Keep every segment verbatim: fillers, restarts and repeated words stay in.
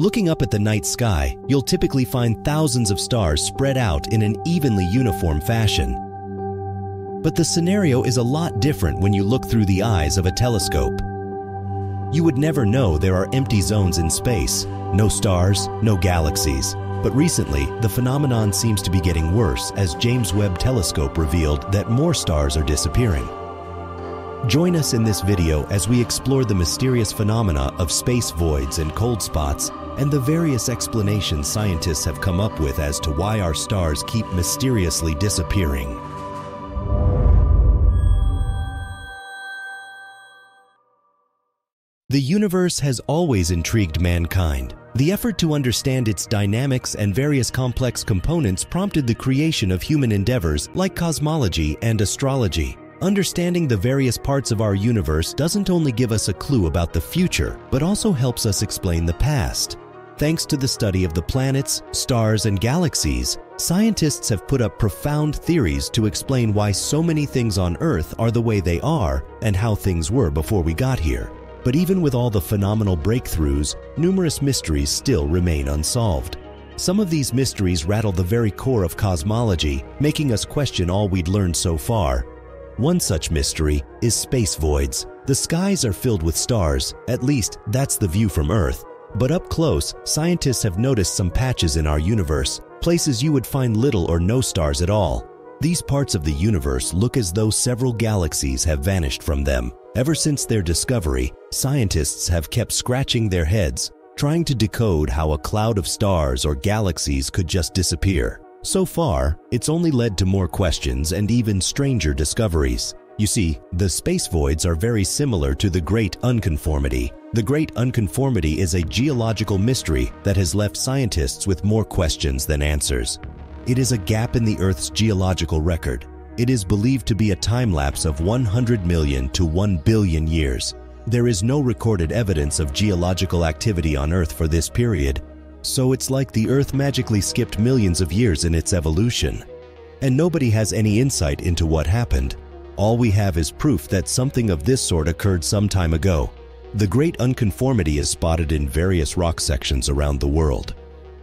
Looking up at the night sky, you'll typically find thousands of stars spread out in an evenly uniform fashion. But the scenario is a lot different when you look through the eyes of a telescope. You would never know there are empty zones in space, no stars, no galaxies. But recently, the phenomenon seems to be getting worse as James Webb Telescope revealed that more stars are disappearing. Join us in this video as we explore the mysterious phenomena of space voids and cold spots and the various explanations scientists have come up with as to why our stars keep mysteriously disappearing. The universe has always intrigued mankind. The effort to understand its dynamics and various complex components prompted the creation of human endeavors like cosmology and astrology. Understanding the various parts of our universe doesn't only give us a clue about the future, but also helps us explain the past. Thanks to the study of the planets, stars, and galaxies, scientists have put up profound theories to explain why so many things on Earth are the way they are and how things were before we got here. But even with all the phenomenal breakthroughs, numerous mysteries still remain unsolved. Some of these mysteries rattle the very core of cosmology, making us question all we'd learned so far. One such mystery is space voids. The skies are filled with stars, at least that's the view from Earth. But up close, scientists have noticed some patches in our universe, places you would find little or no stars at all. These parts of the universe look as though several galaxies have vanished from them. Ever since their discovery, scientists have kept scratching their heads, trying to decode how a cloud of stars or galaxies could just disappear. So far, it's only led to more questions and even stranger discoveries. You see, the space voids are very similar to the Great Unconformity. The Great Unconformity is a geological mystery that has left scientists with more questions than answers. It is a gap in the Earth's geological record. It is believed to be a time-lapse of one hundred million to one billion years. There is no recorded evidence of geological activity on Earth for this period, so it's like the Earth magically skipped millions of years in its evolution. And nobody has any insight into what happened. All we have is proof that something of this sort occurred some time ago. The Great Unconformity is spotted in various rock sections around the world.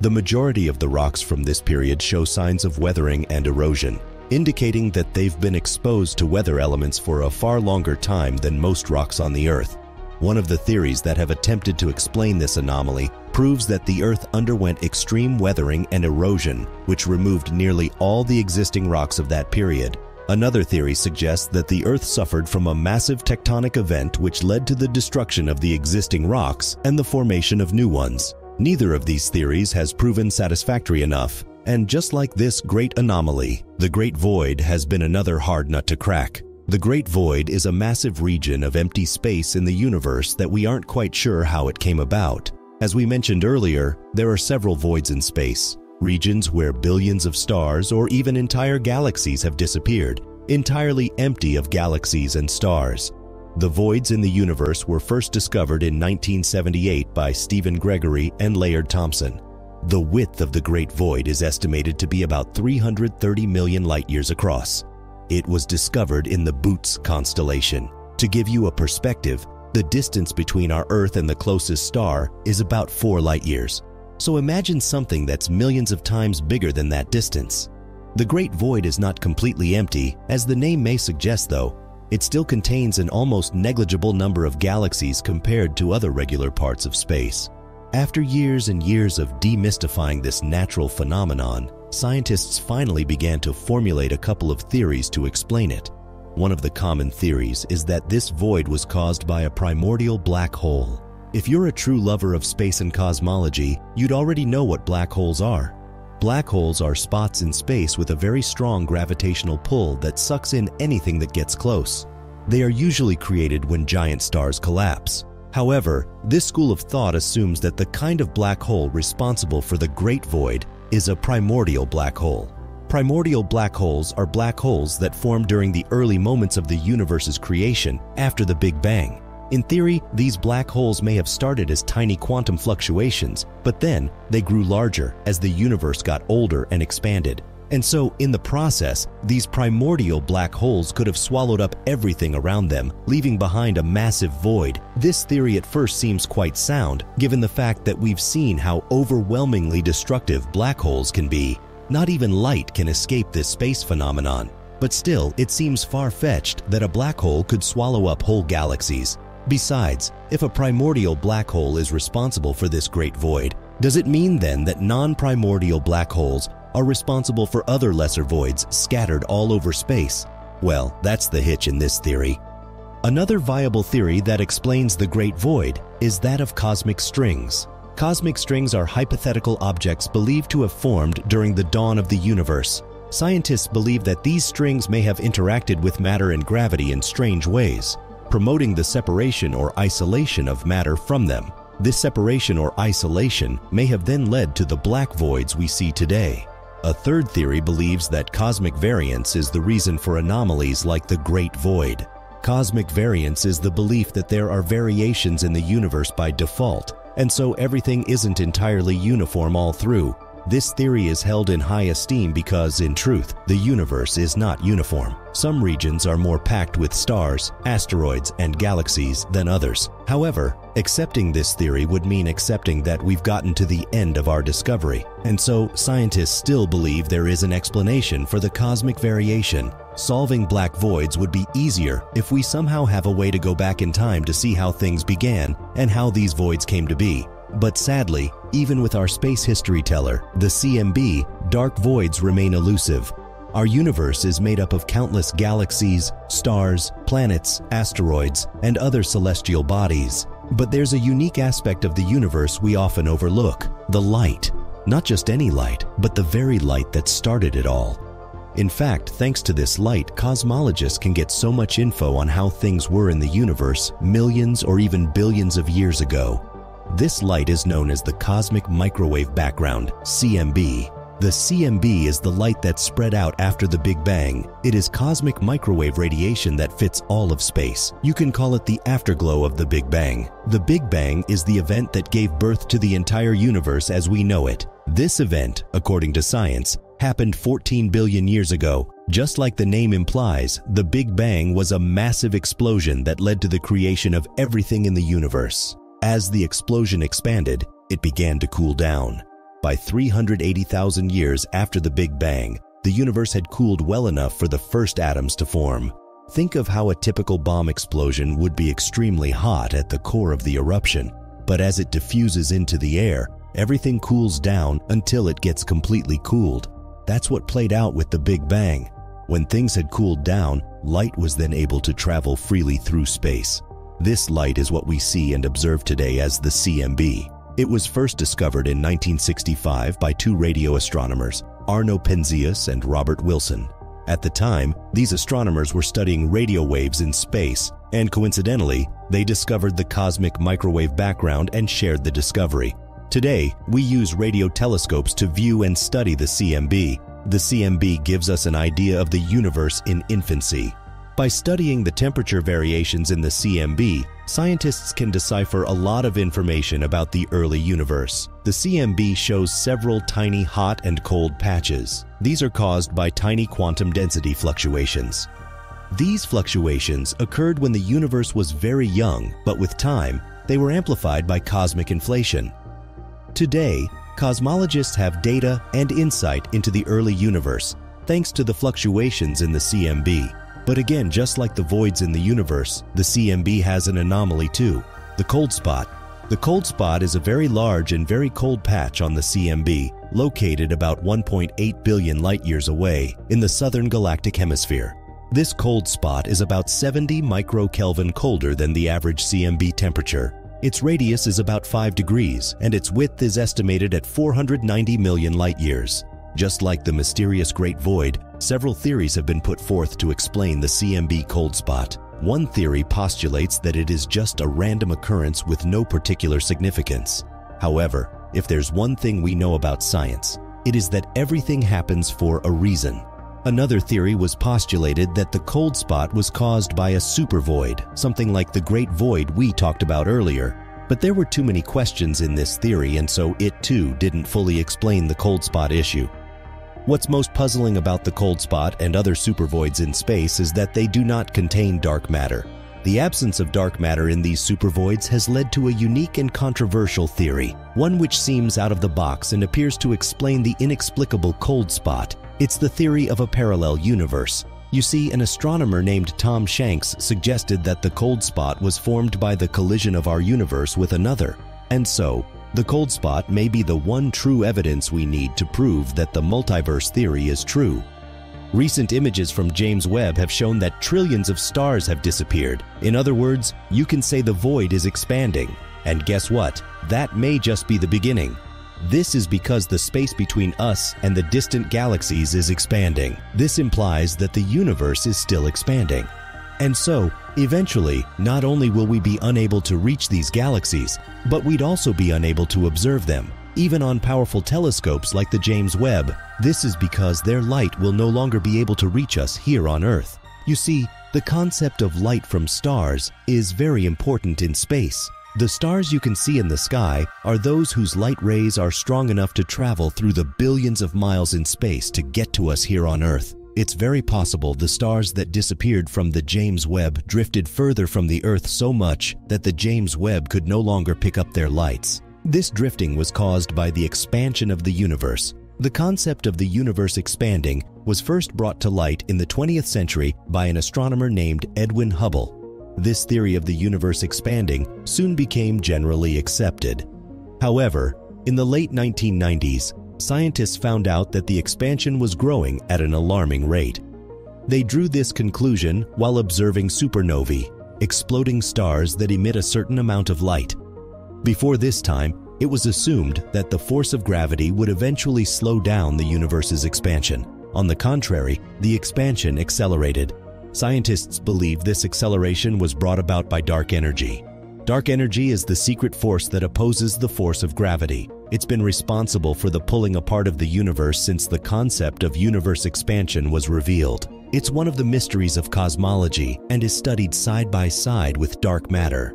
The majority of the rocks from this period show signs of weathering and erosion, indicating that they've been exposed to weather elements for a far longer time than most rocks on the Earth. One of the theories that have attempted to explain this anomaly proves that the Earth underwent extreme weathering and erosion, which removed nearly all the existing rocks of that period. Another theory suggests that the Earth suffered from a massive tectonic event which led to the destruction of the existing rocks and the formation of new ones. Neither of these theories has proven satisfactory enough. And just like this great anomaly, the Great Void has been another hard nut to crack. The Great Void is a massive region of empty space in the universe that we aren't quite sure how it came about. As we mentioned earlier, there are several voids in space, regions where billions of stars or even entire galaxies have disappeared, entirely empty of galaxies and stars. The voids in the universe were first discovered in nineteen seventy-eight by Stephen Gregory and Laird Thompson. The width of the Great Void is estimated to be about three hundred thirty million light-years across. It was discovered in the Bootes constellation. To give you a perspective, the distance between our Earth and the closest star is about four light-years. So imagine something that's millions of times bigger than that distance. The Great Void is not completely empty, as the name may suggest though. It still contains an almost negligible number of galaxies compared to other regular parts of space. After years and years of demystifying this natural phenomenon, scientists finally began to formulate a couple of theories to explain it. One of the common theories is that this void was caused by a primordial black hole. If you're a true lover of space and cosmology, you'd already know what black holes are. Black holes are spots in space with a very strong gravitational pull that sucks in anything that gets close. They are usually created when giant stars collapse. However, this school of thought assumes that the kind of black hole responsible for the Great Void is a primordial black hole. Primordial black holes are black holes that formed during the early moments of the universe's creation after the Big Bang. In theory, these black holes may have started as tiny quantum fluctuations, but then they grew larger as the universe got older and expanded. And so, in the process, these primordial black holes could have swallowed up everything around them, leaving behind a massive void. This theory at first seems quite sound, given the fact that we've seen how overwhelmingly destructive black holes can be. Not even light can escape this space phenomenon. But still, it seems far-fetched that a black hole could swallow up whole galaxies. Besides, if a primordial black hole is responsible for this great void, does it mean then that non-primordial black holes are responsible for other lesser voids scattered all over space? Well, that's the hitch in this theory. Another viable theory that explains the great void is that of cosmic strings. Cosmic strings are hypothetical objects believed to have formed during the dawn of the universe. Scientists believe that these strings may have interacted with matter and gravity in strange ways, promoting the separation or isolation of matter from them. This separation or isolation may have then led to the black voids we see today. A third theory believes that cosmic variance is the reason for anomalies like the Great Void. Cosmic variance is the belief that there are variations in the universe by default, and so everything isn't entirely uniform all through. This theory is held in high esteem because, in truth, the universe is not uniform. Some regions are more packed with stars, asteroids, and galaxies than others. However, accepting this theory would mean accepting that we've gotten to the end of our discovery, and so scientists still believe there is an explanation for the cosmic variation. Solving black voids would be easier if we somehow have a way to go back in time to see how things began and how these voids came to be. But sadly, even with our space history teller, the C M B, dark voids remain elusive. Our universe is made up of countless galaxies, stars, planets, asteroids, and other celestial bodies. But there's a unique aspect of the universe we often overlook: the light. Not just any light, but the very light that started it all. In fact, thanks to this light, cosmologists can get so much info on how things were in the universe millions or even billions of years ago. This light is known as the Cosmic Microwave Background, C M B. The C M B is the light that spread out after the Big Bang. It is cosmic microwave radiation that fits all of space. You can call it the afterglow of the Big Bang. The Big Bang is the event that gave birth to the entire universe as we know it. This event, according to science, happened fourteen billion years ago. Just like the name implies, the Big Bang was a massive explosion that led to the creation of everything in the universe. As the explosion expanded, it began to cool down. By three hundred eighty thousand years after the Big Bang, the universe had cooled well enough for the first atoms to form. Think of how a typical bomb explosion would be extremely hot at the core of the eruption, but as it diffuses into the air, everything cools down until it gets completely cooled. That's what played out with the Big Bang. When things had cooled down, light was then able to travel freely through space. This light is what we see and observe today as the C M B. It was first discovered in nineteen sixty-five by two radio astronomers, Arno Penzias and Robert Wilson. At the time, these astronomers were studying radio waves in space, and coincidentally, they discovered the cosmic microwave background and shared the discovery. Today, we use radio telescopes to view and study the C M B. The C M B gives us an idea of the universe in infancy. By studying the temperature variations in the C M B, scientists can decipher a lot of information about the early universe. The C M B shows several tiny hot and cold patches. These are caused by tiny quantum density fluctuations. These fluctuations occurred when the universe was very young, but with time, they were amplified by cosmic inflation. Today, cosmologists have data and insight into the early universe, thanks to the fluctuations in the C M B. But again, just like the voids in the universe, the C M B has an anomaly too: the cold spot. The cold spot is a very large and very cold patch on the C M B, located about one point eight billion light-years away in the southern galactic hemisphere. This cold spot is about seventy microkelvin colder than the average C M B temperature. Its radius is about five degrees, and its width is estimated at four hundred ninety million light-years. Just like the mysterious Great Void, several theories have been put forth to explain the C M B cold spot. One theory postulates that it is just a random occurrence with no particular significance. However, if there's one thing we know about science, it is that everything happens for a reason. Another theory was postulated that the cold spot was caused by a supervoid, something like the Great Void we talked about earlier. But there were too many questions in this theory, and so it too didn't fully explain the cold spot issue. What's most puzzling about the cold spot and other supervoids in space is that they do not contain dark matter. The absence of dark matter in these supervoids has led to a unique and controversial theory, one which seems out of the box and appears to explain the inexplicable cold spot. It's the theory of a parallel universe. You see, an astronomer named Tom Shanks suggested that the cold spot was formed by the collision of our universe with another, and so, the cold spot may be the one true evidence we need to prove that the multiverse theory is true. Recent images from James Webb have shown that trillions of stars have disappeared. In other words, you can say the void is expanding. And guess what? That may just be the beginning. This is because the space between us and the distant galaxies is expanding. This implies that the universe is still expanding. And so, eventually, not only will we be unable to reach these galaxies, but we'd also be unable to observe them, even on powerful telescopes like the James Webb. This is because their light will no longer be able to reach us here on Earth. You see, the concept of light from stars is very important in space. The stars you can see in the sky are those whose light rays are strong enough to travel through the billions of miles in space to get to us here on Earth. It's very possible the stars that disappeared from the James Webb drifted further from the Earth so much that the James Webb could no longer pick up their lights. This drifting was caused by the expansion of the universe. The concept of the universe expanding was first brought to light in the twentieth century by an astronomer named Edwin Hubble. This theory of the universe expanding soon became generally accepted. However, in the late nineteen nineties, scientists found out that the expansion was growing at an alarming rate. They drew this conclusion while observing supernovae, exploding stars that emit a certain amount of light. Before this time, it was assumed that the force of gravity would eventually slow down the universe's expansion. On the contrary, the expansion accelerated. Scientists believe this acceleration was brought about by dark energy. Dark energy is the secret force that opposes the force of gravity. It's been responsible for the pulling apart of the universe since the concept of universe expansion was revealed. It's one of the mysteries of cosmology and is studied side by side with dark matter.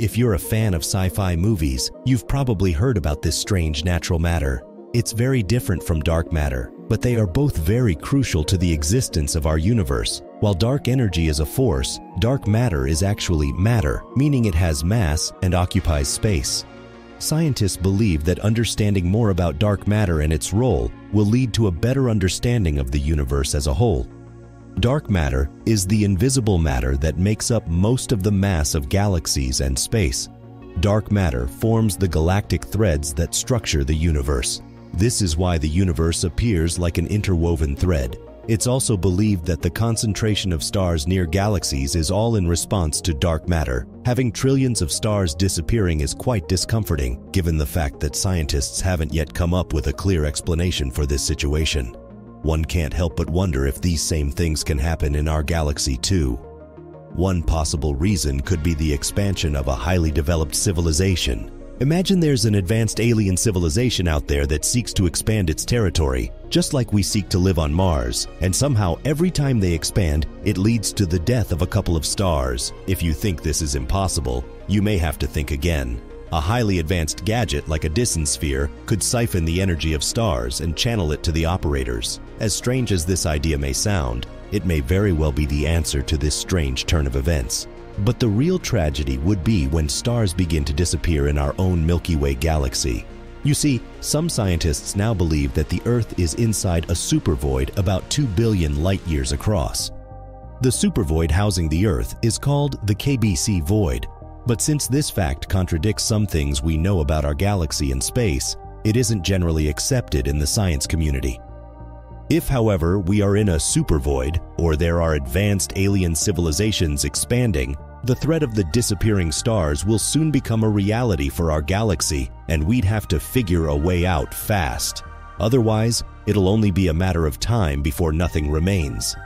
If you're a fan of sci-fi movies, you've probably heard about this strange natural matter. It's very different from dark matter, but they are both very crucial to the existence of our universe. While dark energy is a force, dark matter is actually matter, meaning it has mass and occupies space. Scientists believe that understanding more about dark matter and its role will lead to a better understanding of the universe as a whole. Dark matter is the invisible matter that makes up most of the mass of galaxies and space. Dark matter forms the galactic threads that structure the universe. This is why the universe appears like an interwoven thread. It's also believed that the concentration of stars near galaxies is all in response to dark matter. Having trillions of stars disappearing is quite discomforting, given the fact that scientists haven't yet come up with a clear explanation for this situation. One can't help but wonder if these same things can happen in our galaxy too. One possible reason could be the expansion of a highly developed civilization. Imagine there's an advanced alien civilization out there that seeks to expand its territory, just like we seek to live on Mars, and somehow every time they expand, it leads to the death of a couple of stars. If you think this is impossible, you may have to think again. A highly advanced gadget like a Dyson sphere could siphon the energy of stars and channel it to the operators. As strange as this idea may sound, it may very well be the answer to this strange turn of events. But the real tragedy would be when stars begin to disappear in our own Milky Way galaxy. You see, some scientists now believe that the Earth is inside a supervoid about two billion light-years across. The supervoid housing the Earth is called the K B C void. But since this fact contradicts some things we know about our galaxy and space, it isn't generally accepted in the science community. If, however, we are in a supervoid, or there are advanced alien civilizations expanding, the threat of the disappearing stars will soon become a reality for our galaxy, and we'd have to figure a way out fast. Otherwise, it'll only be a matter of time before nothing remains.